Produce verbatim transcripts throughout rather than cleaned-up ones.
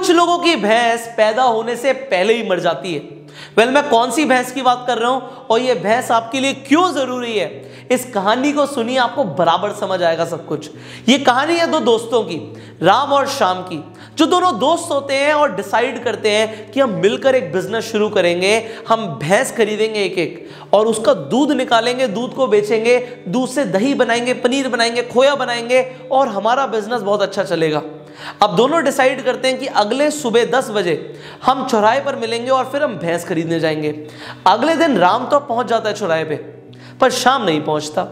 कुछ लोगों की भैंस पैदा होने से पहले ही मर जाती है। वेल, मैं कौन सी भैंस की बात कर रहा हूं और यह भैंस आपके लिए क्यों जरूरी है, इस कहानी को सुनिए, आपको बराबर समझ आएगा सब कुछ। ये कहानी है दो दोस्तों की, राम और शाम की, जो दोनों दोस्त होते हैं और डिसाइड करते हैं कि हम मिलकर एक बिजनेस शुरू करेंगे। हम भैंस खरीदेंगे एक एक और उसका दूध निकालेंगे, दूध को बेचेंगे, दूध से दही बनाएंगे, पनीर बनाएंगे, खोया बनाएंगे और हमारा बिजनेस बहुत अच्छा चलेगा। अब दोनों डिसाइड करते हैं कि अगले सुबह दस बजे हम चौराहे पर मिलेंगे और फिर हम भैंस खरीदने जाएंगे। अगले दिन राम तो पहुंच जाता है चौराहे पे, पर शाम नहीं पहुंचता।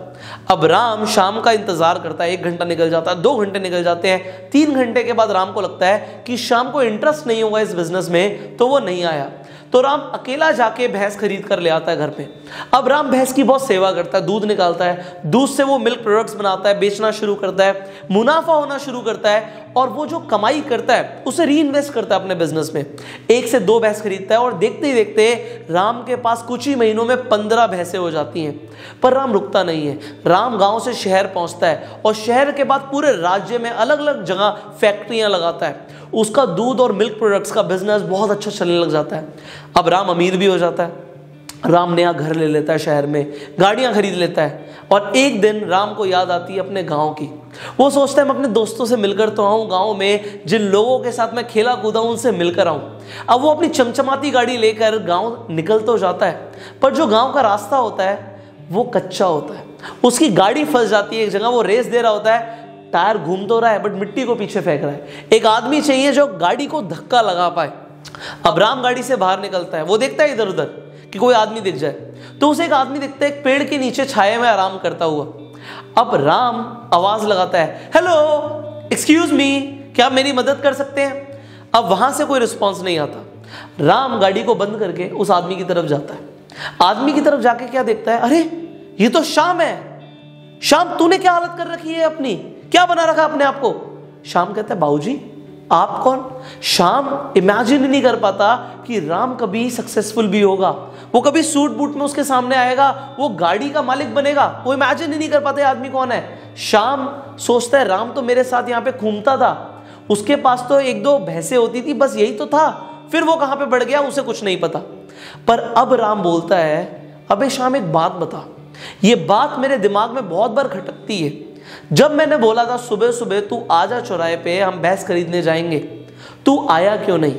अब राम शाम का इंतजार करता है, एक घंटा निकल जाता है, दो घंटे निकल जाते हैं, तीन घंटे के बाद राम को लगता है कि शाम को इंटरेस्ट नहीं होगा इस बिजनेस में, तो वो नहीं आया। तो राम अकेला जाके भैंस खरीद कर ले आता है घर पे। अब राम भैंस की बहुत सेवा करता है, दूध निकालता है, दूध से वो मिल्क प्रोडक्ट्स बनाता है, बेचना शुरू करता है, मुनाफा होना शुरू करता है और वो जो कमाई करता है उसे री इन्वेस्ट करता है अपने बिजनेस में। एक से दो भैंस खरीदता है और देखते ही देखते राम के पास कुछ ही महीनों में पंद्रह भैंसें हो जाती हैं। पर राम रुकता नहीं है। राम गाँव से शहर पहुँचता है और शहर के बाद पूरे राज्य में अलग अलग जगह फैक्ट्रियाँ लगाता है। उसका दूध और मिल्क प्रोडक्ट्स का बिजनेस बहुत अच्छा चलने लग जाता है। अब राम अमीर भी हो जाता है। राम नया घर ले लेता है शहर में, गाड़ियाँ खरीद लेता है और एक दिन राम को याद आती है अपने गांव की। वो सोचता है मैं अपने दोस्तों से मिलकर तो आऊँ, गांव में जिन लोगों के साथ मैं खेला कूदा हूँ उनसे मिलकर आऊँ। अब वो अपनी चमचमाती गाड़ी लेकर गाँव निकल तो जाता है, पर जो गाँव का रास्ता होता है वो कच्चा होता है। उसकी गाड़ी फंस जाती है एक जगह, वो रेस दे रहा होता है, टायर घूम तो रहा है बट मिट्टी को पीछे फेंक रहा है। एक आदमी चाहिए जो गाड़ी को धक्का लगा पाए। अब राम गाड़ी से बाहर निकलता है, वो देखता है इधर उधर कि कोई आदमी दिख जाए, तो उसे एक आदमी दिखता है एक पेड़ के नीचे छाया में आराम करता हुआ। अब राम आवाज लगाता है, हेलो, एक्सक्यूज मी, क्या आप मेरी मदद कर सकते हैं? अब वहां से कोई रिस्पॉन्स नहीं आता। राम गाड़ी को बंद करके उस आदमी की तरफ जाता है। आदमी की तरफ जाके क्या देखता है, अरे ये तो शाम है। शाम, तूने क्या हालत कर रखी है अपनी, क्या बना रखा अपने आप को? शाम कहता है, बाबूजी आप कौन? शाम इमेजिन ही नहीं कर पाता कि राम कभी सक्सेसफुल भी होगा, वो कभी सूट बूट में उसके सामने आएगा, वो गाड़ी का मालिक बनेगा। वो इमेजिन ही नहीं कर पाता आदमी कौन है। शाम सोचता है राम तो मेरे साथ यहाँ पे घूमता था, उसके पास तो एक दो भैंसे होती थी, बस यही तो था, फिर वो कहाँ पे बढ़ गया उसे कुछ नहीं पता। पर अब राम बोलता है, अबे शाम एक बात बता, ये बात मेरे दिमाग में बहुत बार खटकती है। जब मैंने बोला था सुबह सुबह तू आजा चौराहे पे, हम भैंस खरीदने जाएंगे, तू आया क्यों नहीं?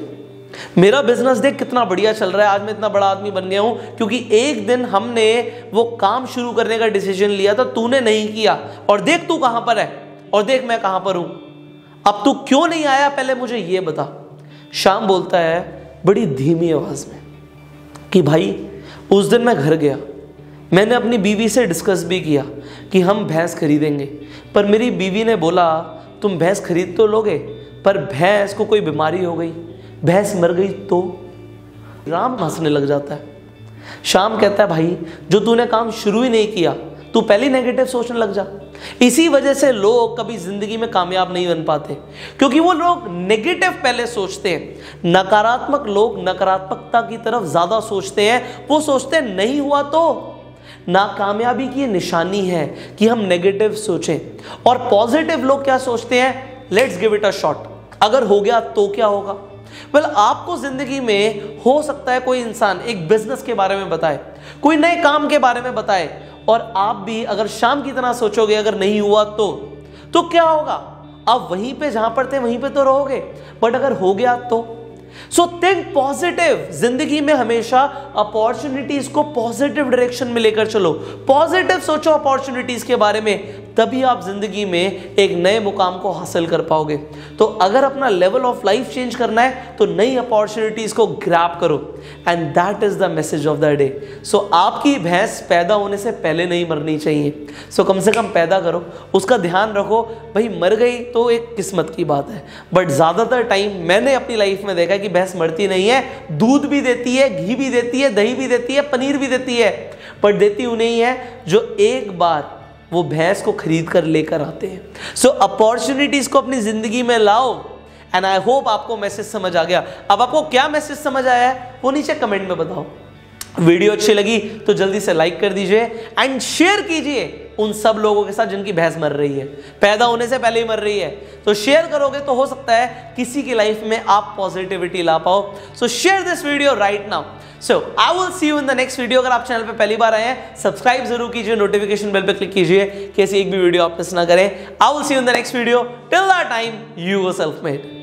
मेरा बिजनेस देख कितना बढ़िया चल रहा है, आज मैं इतना बड़ा आदमी बन गया हूं क्योंकि एक दिन हमने वो काम शुरू करने का डिसीजन लिया था, तूने नहीं किया। और देख तू कहां पर है और देख मैं कहां पर हूं। अब तू क्यों नहीं आया पहले मुझे ये बता। शाम बोलता है बड़ी धीमी आवाज में कि भाई उस दिन मैं घर गया, मैंने अपनी बीवी से डिस्कस भी किया कि हम भैंस खरीदेंगे, पर मेरी बीवी ने बोला तुम भैंस खरीद तो लोगे पर भैंस को कोई बीमारी हो गई, भैंस मर गई तो। राम हंसने लग जाता है। शाम कहता है भाई जो तूने काम शुरू ही नहीं किया, तू पहले नेगेटिव सोचने लग जा। इसी वजह से लोग कभी जिंदगी में कामयाब नहीं बन पाते, क्योंकि वो लोग नेगेटिव पहले सोचते हैं। नकारात्मक लोग नकारात्मकता की तरफ ज्यादा सोचते हैं। वो सोचते हैं नहीं हुआ तो। नाकामयाबी की निशानी है कि हम नेगेटिव सोचें। और पॉजिटिव लोग क्या सोचते हैं, let's give it a shot, अगर हो गया तो क्या होगा। वेल well, आपको जिंदगी में हो सकता है कोई इंसान एक बिजनेस के बारे में बताए, कोई नए काम के बारे में बताए और आप भी अगर शाम की तरह सोचोगे अगर नहीं हुआ तो तो क्या होगा, आप वहीं पे जहां पर थे वहीं पे तो रहोगे, बट अगर हो गया तो। So think positive. जिंदगी में हमेशा अपॉर्चुनिटीज को पॉजिटिव डायरेक्शन में लेकर चलो, पॉजिटिव सोचो अपॉर्चुनिटीज के बारे में, तभी आप जिंदगी में एक नए मुकाम को हासिल कर पाओगे। तो अगर अपना लेवल ऑफ लाइफ चेंज करना है तो नई अपॉर्चुनिटीज को ग्रैब करो, and that is the message of the day. So आपकी भैंस पैदा होने से पहले नहीं मरनी चाहिए। सो so, कम से कम पैदा करो, उसका ध्यान रखो। भाई मर गई तो एक किस्मत की बात है, बट ज्यादातर टाइम मैंने अपनी लाइफ में देखा कि भैंस मरती नहीं है, दूध भी देती है, घी भी देती है, दही भी देती है, पनीर भी देती है, पर देती उन्हें ही है जो एक बार वो भैंस को खरीद कर लेकर आते हैं। सो अपॉर्चुनिटीज को अपनी जिंदगी में लाओ, एंड आई होप आपको मैसेज समझ आ गया। अब आपको क्या मैसेज समझ आया है वो नीचे कमेंट में बताओ। वीडियो अच्छी लगी तो जल्दी से लाइक कर दीजिए एंड शेयर कीजिए उन सब लोगों के साथ जिनकी भैंस मर रही है, पैदा होने से पहले ही मर रही है। तो शेयर करोगे तो हो सकता है किसी की लाइफ में आप पॉजिटिविटी ला पाओ। So share this video right now. So I will see you in the next video. अगर आप चैनल पे पहली बार आए हैं, सब्सक्राइब जरूर कीजिए, नोटिफिकेशन बेल पे क्लिक कीजिए, कैसी एक भी वीडियो आप मिस ना करें। I will see you in the next video. Till that time, you are self made.